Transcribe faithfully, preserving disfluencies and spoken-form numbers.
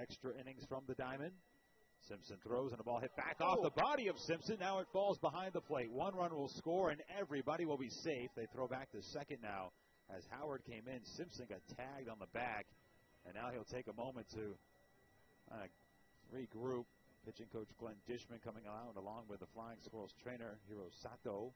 Extra innings from the diamond. Simpson throws and the ball hit back oh. off the body of Simpson. Now it falls behind the plate. One run will score and everybody will be safe. They throw back to second now as Howard came in. Simpson got tagged on the back, and now he'll take a moment to uh, regroup. Pitching coach Glenn Dishman coming out along with the Flying Squirrels trainer Hiro Sato.